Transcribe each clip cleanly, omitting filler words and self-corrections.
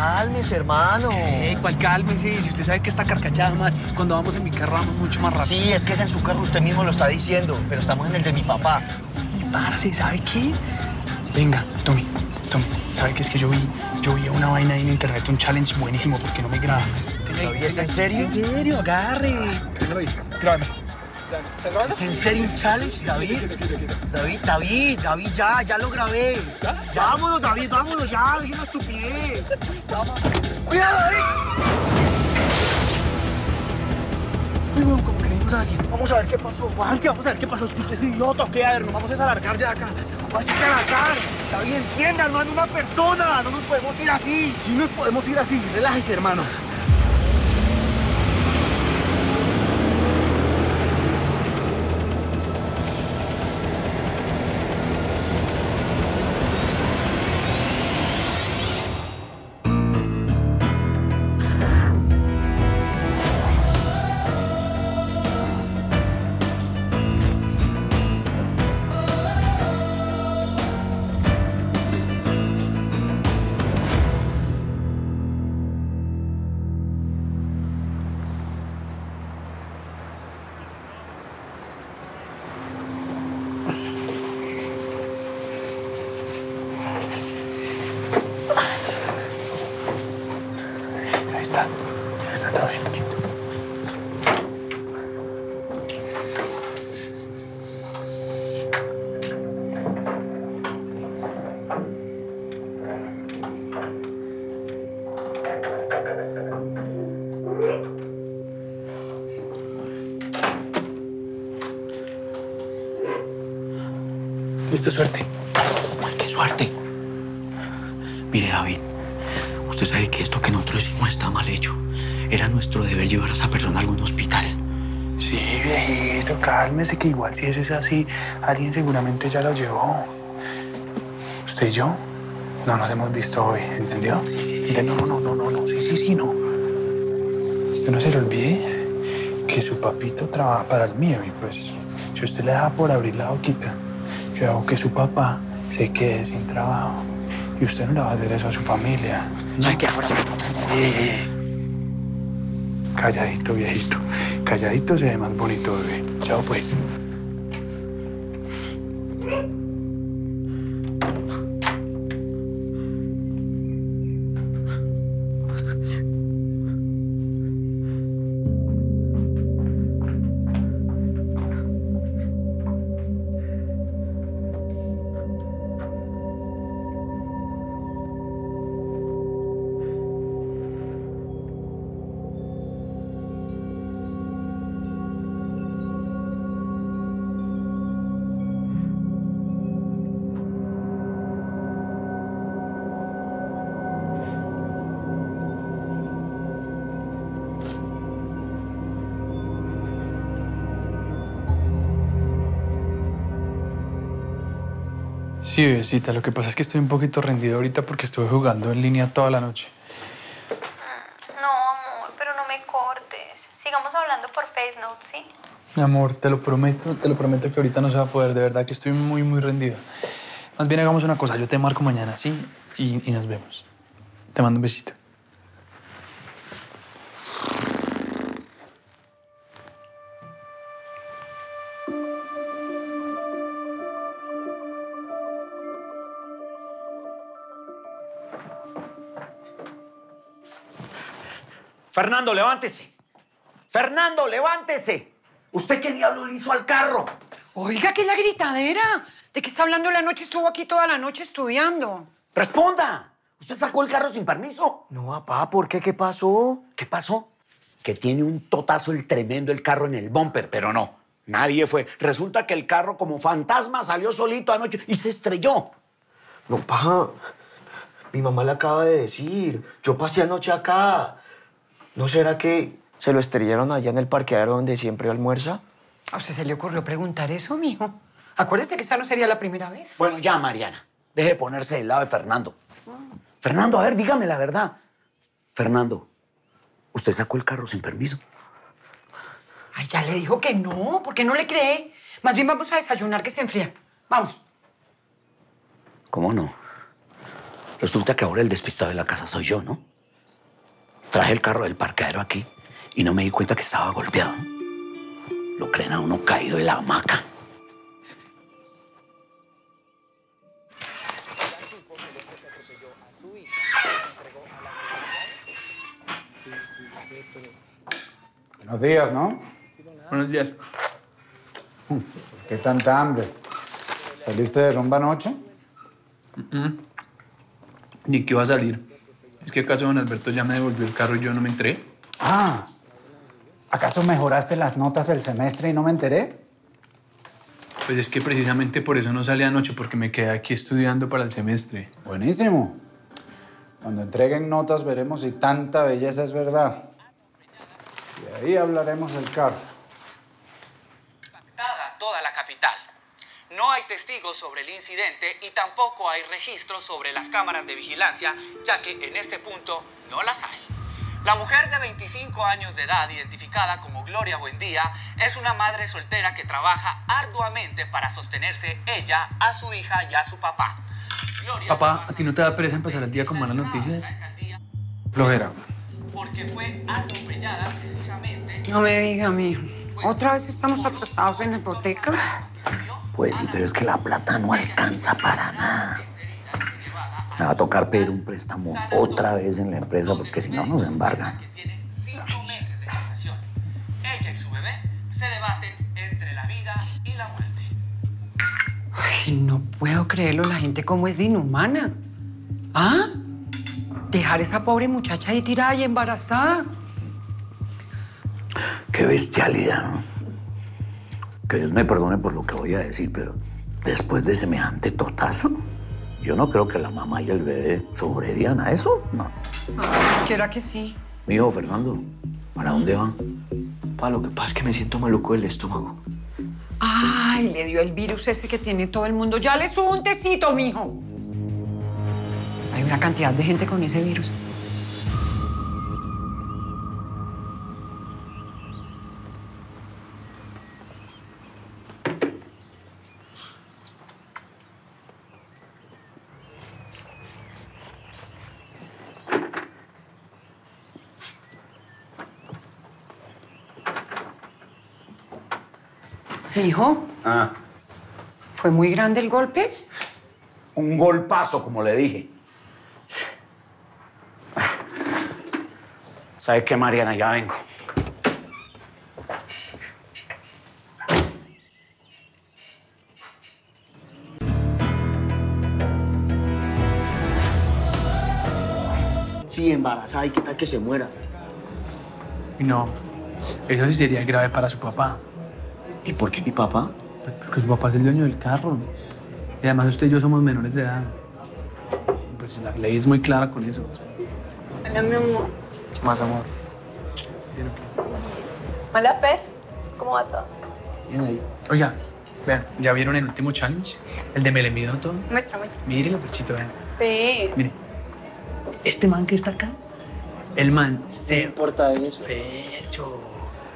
Cálmese, hermano. ¿Cuál cálmese? Si usted sabe que está carcachada más, cuando vamos en mi carro vamos mucho más rápido. Sí, es que es en su carro, usted mismo lo está diciendo, pero estamos en el de mi papá. Parce, ¿sabe qué? Venga, Tommy, ¿sabe qué? Es que yo vi una vaina ahí en internet, un challenge buenísimo, porque no me graba. ¿Es en serio? ¿En serio? Agarre. Grábame. ¿Es en serio un challenge, David? David, ya lo grabé. ¿Ya? Vámonos, David, vámonos, ya, dije una estupidez. ¡Cuidado, David! Uy, como que vimos a alguien. Vamos a ver qué pasó. Vamos a ver qué pasó. Es que usted es idiota, ¿qué? A ver, nos vamos a alargar ya acá. Vamos a alargar. David, entienda, no anda una persona. No nos podemos ir así. Sí nos podemos ir así. Relájese, hermano. Listo, suerte. ¡Qué suerte! Mire, David, usted sabe que esto que nosotros hicimos está mal hecho. Era nuestro deber llevar a esa persona a algún hospital. Sí, viejito, cálmese, que igual si eso es así, alguien seguramente ya lo llevó. Usted y yo no nos hemos visto hoy, ¿entendió? Sí. No. Usted no se le olvide que su papito trabaja para el mío y pues si usted le da por abrir la boquita, yo hago que su papá se quede sin trabajo. Y usted no le va a hacer eso a su familia. ¿No? ¿Qué ahora se puede hacer? Calladito, viejito. Calladito se ve más bonito, bebé. Chao, pues. Sí, bebecita, lo que pasa es que estoy un poquito rendido ahorita porque estuve jugando en línea toda la noche. No, amor, pero no me cortes. Sigamos hablando por FaceNote, ¿sí? Mi amor, te lo prometo que ahorita no se va a poder. De verdad que estoy muy, muy rendido. Más bien hagamos una cosa, yo te marco mañana, ¿sí? Y nos vemos. Te mando un besito. Fernando, levántese. Fernando, levántese. ¿Usted qué diablo le hizo al carro? Oiga, ¿qué es la gritadera? ¿De qué está hablando la noche? Estuvo aquí toda la noche estudiando. ¡Responda! ¿Usted sacó el carro sin permiso? No, papá, ¿por qué? ¿Qué pasó? ¿Qué pasó? Que tiene un totazo el tremendo el carro en el bumper, pero no. Nadie fue. Resulta que el carro como fantasma salió solito anoche y se estrelló. No, papá. Mi mamá le acaba de decir. Yo pasé anoche acá. ¿No será que se lo estrellaron allá en el parqueadero donde siempre almuerza? ¿A usted se le ocurrió preguntar eso, mijo? Acuérdese que esta no sería la primera vez. Bueno, ya, Mariana. Deje de ponerse del lado de Fernando. Fernando, a ver, dígame la verdad. Fernando, ¿usted sacó el carro sin permiso? Ay, ya le dijo que no. ¿Por qué no le cree? Más bien vamos a desayunar que se enfría. Vamos. ¿Cómo no? Resulta que ahora el despistado de la casa soy yo, ¿no? Traje el carro del parqueadero aquí y no me di cuenta que estaba golpeado. Lo creen a uno caído de la hamaca. Buenos días, ¿no? Buenos días. ¿Qué tanta hambre? ¿Saliste de rumba anoche? Ni que iba a salir. ¿Es que acaso don Alberto ya me devolvió el carro y yo no me enteré? Ah, ¿acaso mejoraste las notas del semestre y no me enteré? Pues es que precisamente por eso no salí anoche, porque me quedé aquí estudiando para el semestre. Buenísimo. Cuando entreguen notas veremos si tanta belleza es verdad. Y ahí hablaremos del carro. Impactada toda la capital. No hay testigos sobre el incidente y tampoco hay registros sobre las cámaras de vigilancia, ya que en este punto no las hay. La mujer de 25 años de edad, identificada como Gloria Buendía, es una madre soltera que trabaja arduamente para sostenerse ella, a su hija y a su papá. Gloria, papá, ¿a ti no te da pereza empezar el día con malas noticias? Flojera. Porque fue atropellada precisamente... No me diga, mijo. ¿Otra vez estamos atrasados en la hipoteca? Pues sí, pero es que la plata no alcanza para nada. Me va a tocar pedir un préstamo otra vez en la empresa porque si no nos embargan. Ella y su bebé se debaten entre la vida y la muerte. Ay, no puedo creerlo, la gente como es de inhumana. ¿Ah? Dejar a esa pobre muchacha ahí tirada y embarazada. Qué bestialidad, ¿no? Que Dios me perdone por lo que voy a decir, pero después de semejante totazo, yo no creo que la mamá y el bebé sobrevivan a eso, no. Ah, quiera que sí. Mi hijo Fernando, ¿para dónde van? Pa, lo que pasa es que me siento maluco del estómago. Ay, le dio el virus ese que tiene todo el mundo. Ya le subo un tecito, mijo. Hay una cantidad de gente con ese virus. Hijo, ah. ¿Fue muy grande el golpe? Un golpazo, como le dije. ¿Sabes qué, Mariana? Ya vengo. Sí, embarazada. ¿Y qué tal que se muera? No, eso sí sería grave para su papá. ¿Y por qué mi papá? Porque su papá es el dueño del carro. Y además usted y yo somos menores de edad. Pues la ley es muy clara con eso. Hola, mi amor. ¿Qué más, amor? Hola, Fer. ¿Cómo va todo? Bien ahí. Oiga, vean, ¿ya vieron el último challenge? El de me le mido todo. Muestra, muestra. Mírenlo, perchito, vean. Sí. Mire, este man que está acá, el man se... importa de eso. Fecho.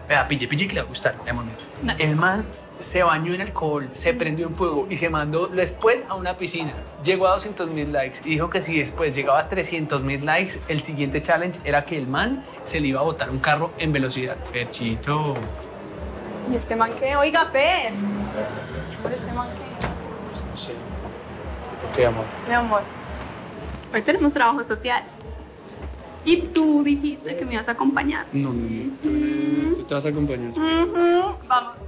Vea, pille que le va a gustar. No. El man se bañó en alcohol, se prendió en fuego y se mandó después a una piscina. Llegó a 200.000 likes y dijo que si después llegaba a 300.000 likes, el siguiente challenge era que el man se le iba a botar un carro en velocidad. Ferchito. ¿Y este man qué? Oiga, Fer. ¿Por este man qué? Pues no sé. Ok, amor. Mi amor, hoy tenemos trabajo social. Y tú dijiste que me ibas a acompañar. No, no, no. Tú te vas a acompañar. Vamos.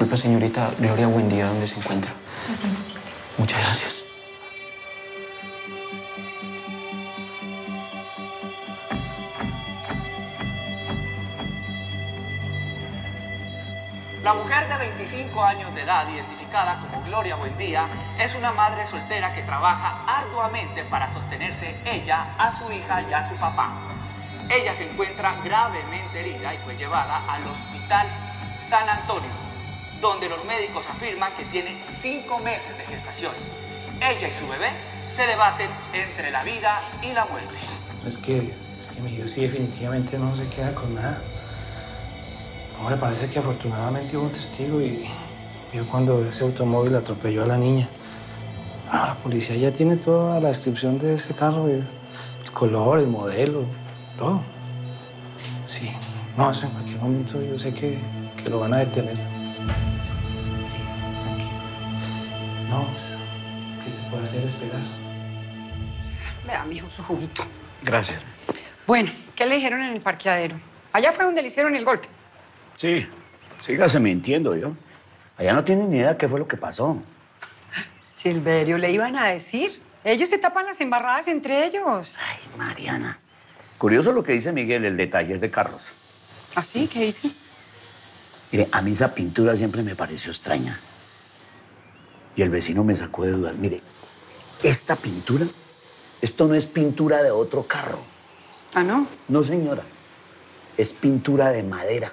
Disculpa, señorita, Gloria Buendía, ¿dónde se encuentra? 207. Muchas gracias. La mujer de 25 años de edad, identificada como Gloria Buendía, es una madre soltera que trabaja arduamente para sostenerse ella, a su hija y a su papá. Ella se encuentra gravemente herida y fue llevada al Hospital San Antonio, donde los médicos afirman que tiene 5 meses de gestación. Ella y su bebé se debaten entre la vida y la muerte. Es que mi hijo sí definitivamente no se queda con nada. Ahora parece que afortunadamente hubo un testigo y vio cuando ese automóvil atropelló a la niña. Ah, la policía ya tiene toda la descripción de ese carro, el color, el modelo, todo. Sí, no, en cualquier momento yo sé que lo van a detener. Sí, tranquilo. No, pues, ¿qué se puede hacer? Esperar. Vea, mijo, su juguito. Gracias. Bueno, ¿qué le dijeron en el parqueadero? Allá fue donde le hicieron el golpe. Sí, sígase mintiendo yo. Allá no tienen ni idea de qué fue lo que pasó. Silverio, le iban a decir. Ellos se tapan las embarradas entre ellos. Ay, Mariana. Curioso lo que dice Miguel, el detalle de carros. ¿Ah, sí? ¿Qué dice? Mire, a mí esa pintura siempre me pareció extraña. Y el vecino me sacó de dudas. Mire, esta pintura, esto no es pintura de otro carro. ¿Ah, no? No, señora. Es pintura de madera.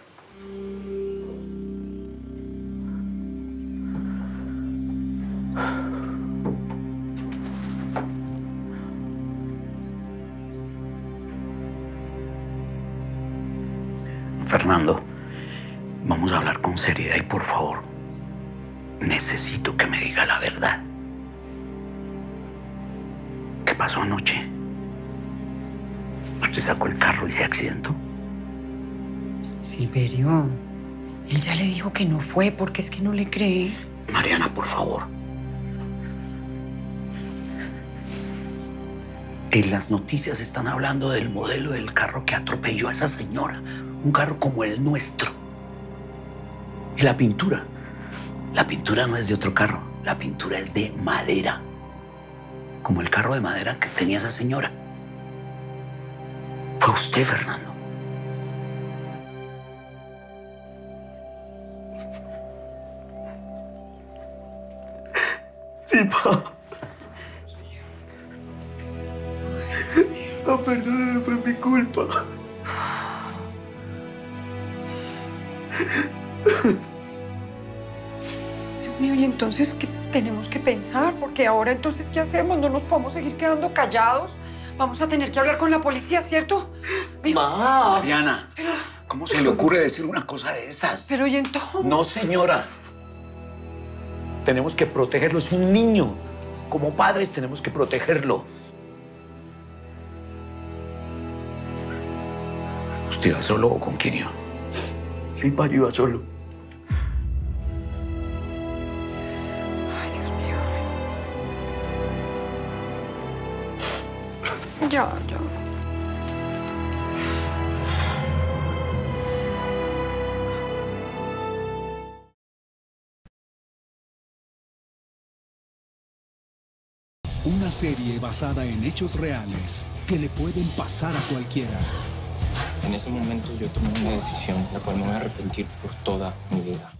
Fernando, vamos a hablar con seriedad y, por favor, necesito que me diga la verdad. ¿Qué pasó anoche? ¿Usted sacó el carro y se accidentó? Silverio, él ya le dijo que no fue, porque es que no le cree. Mariana, por favor. En las noticias están hablando del modelo del carro que atropelló a esa señora. Un carro como el nuestro. Y la pintura no es de otro carro. La pintura es de madera. Como el carro de madera que tenía esa señora. Fue usted, Fernando. Sí, papá. No, perdóneme, fue mi culpa. Dios mío, ¿y entonces qué tenemos que pensar? Porque ahora, entonces, ¿qué hacemos? No nos podemos seguir quedando callados. Vamos a tener que hablar con la policía, ¿cierto? ¡Mamá! Mariana, pero, ¿cómo se le ocurre decir una cosa de esas? Pero, ¿y entonces? No, señora. Tenemos que protegerlo. Es un niño. Como padres tenemos que protegerlo. ¿Usted iba solo o con Kirio? Sí, padre, iba solo. Ay, Dios mío. Ya, ya. Una serie basada en hechos reales que le pueden pasar a cualquiera. En ese momento yo tomé una decisión, la cual me voy a arrepentir por toda mi vida.